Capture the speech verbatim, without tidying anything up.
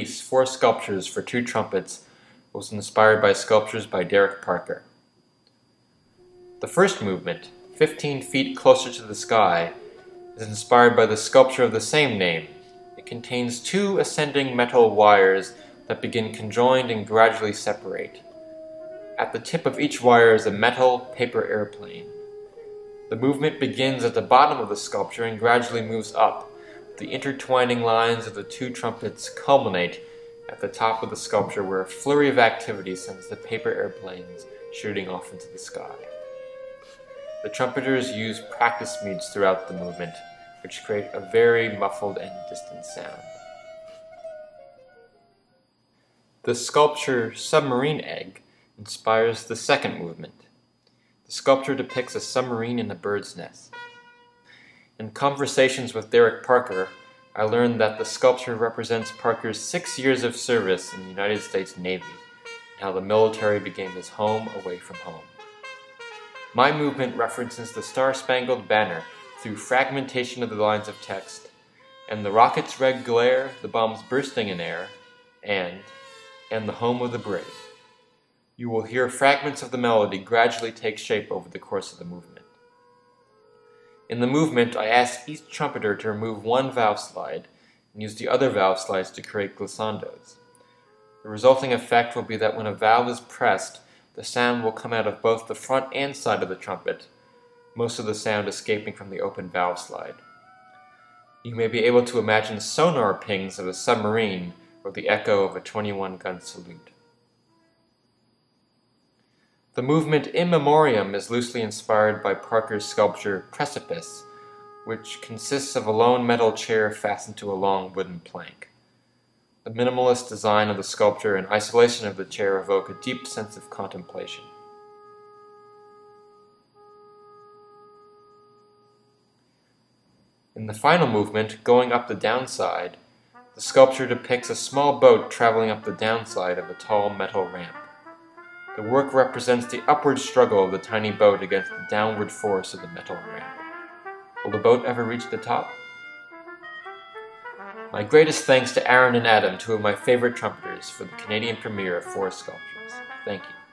Piece Four Sculptures for Two Trumpets was inspired by sculptures by Derek Parker. The first movement, fifteen feet Closer to the Sky, is inspired by the sculpture of the same name. It contains two ascending metal wires that begin conjoined and gradually separate. At the tip of each wire is a metal paper airplane. The movement begins at the bottom of the sculpture and gradually moves up. The intertwining lines of the two trumpets culminate at the top of the sculpture, where a flurry of activity sends the paper airplanes shooting off into the sky. The trumpeters use practice meads throughout the movement, which create a very muffled and distant sound. The sculpture Submarine Egg inspires the second movement. The sculpture depicts a submarine in a bird's nest. In conversations with Derek Parker, I learned that the sculpture represents Parker's six years of service in the United States Navy, and how the military became his home away from home. My movement references the Star-Spangled Banner through fragmentation of the lines of text, and the rocket's red glare, the bombs bursting in air, and, and the home of the brave. You will hear fragments of the melody gradually take shape over the course of the movement. In the movement, I asked each trumpeter to remove one valve slide and use the other valve slides to create glissandos. The resulting effect will be that when a valve is pressed, the sound will come out of both the front and side of the trumpet, most of the sound escaping from the open valve slide. You may be able to imagine sonar pings of a submarine or the echo of a twenty-one gun salute. The movement In Memoriam is loosely inspired by Parker's sculpture Precipice, which consists of a lone metal chair fastened to a long wooden plank. The minimalist design of the sculpture and isolation of the chair evoke a deep sense of contemplation. In the final movement, Going Up the Downside, the sculpture depicts a small boat traveling up the downside of a tall metal ramp. The work represents the upward struggle of the tiny boat against the downward force of the metal ramp. Will the boat ever reach the top? My greatest thanks to Aaron and Adam, two of my favorite trumpeters, for the Canadian premiere of Four Sculptures. Thank you.